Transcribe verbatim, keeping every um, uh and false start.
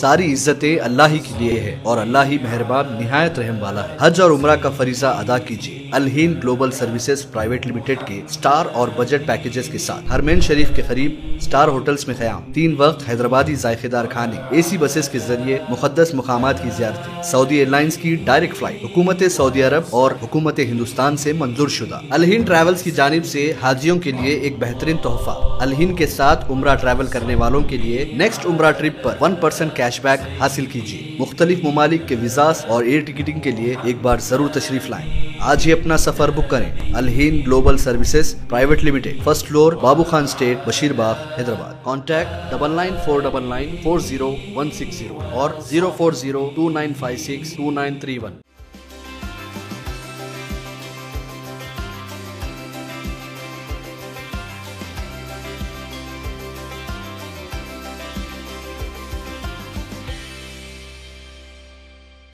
सारी इज्जतें अल्लाह ही के लिए है और अल्लाह ही मेहरबान निहायत रहम वाला है। हज और उम्रा का फरीजा अदा कीजिए Alhind global services private limited के स्टार और बजट पैकेजेस के साथ। हरमैन शरीफ के करीब स्टार होटल्स में खयाम, तीन वक्त हैदराबादी जायकेदार खाने, एसी बसेस के जरिए मुकद्दस मकामात की ज़ियारतें, सऊदी एयरलाइंस की डायरेक्ट फ्लाइट हुकूमत सऊदी अरब और हुकूमत हिंदुस्तान से मंजूर शुदा। अलहिंद ट्रैवल्स की जानिब से हाजियों के लिए एक बेहतरीन तोहफा, अलहिंद के साथ उम्रा ट्रैवल करने वालों के लिए नेक्स्ट उम्रा ट्रिप पर वन परसेंट कैश बैक हासिल कीजिए। मुख्तलिफ ममालिक के वीज़ास और एयर टिकटिंग के लिए एक बार जरूर तशरीफ लाएं। आज ही अपना सफर बुक करें। Alhind global services private limited, first floor, Babu Khan estate, Basheerbagh, Hyderabad. Contact double nine four double nine four zero one six zero और zero four zero two nine five six two nine three one.